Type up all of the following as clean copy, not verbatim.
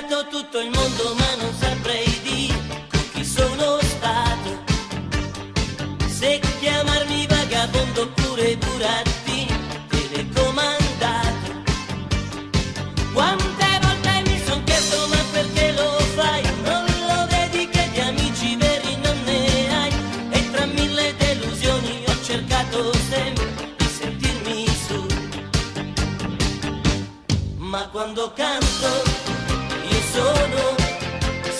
girato tutto il mondo ma non saprei di chi sono stato, se chiamarmi vagabondo oppure burattino telecomandato. Quante volte mi son chiesto ma perché lo fai, non lo vedi che di amici veri non ne hai, e tra mille delusioni ho cercato sempre di sentirmi su, ma quando canto sono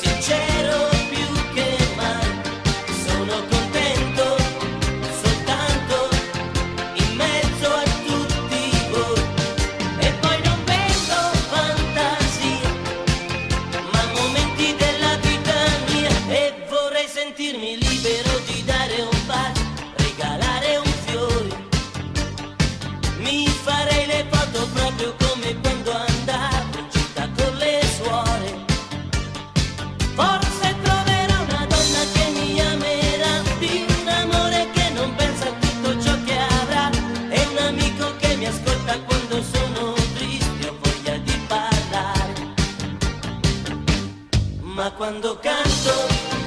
sincero più che mai, sono contento soltanto in mezzo a tutti voi. E poi non vendo fantasia, ma momenti della vita mia, e vorrei sentirmi libero di dare un bacio, regalare un fiore. Mi farei le foto proprio come quando andavo in città con le suore. Forse troverò una donna che mi amerà, di un amore che non pensa a tutto ciò che avrà, e un amico che mi ascolta quando sono triste, ho voglia di parlare. Ma quando canto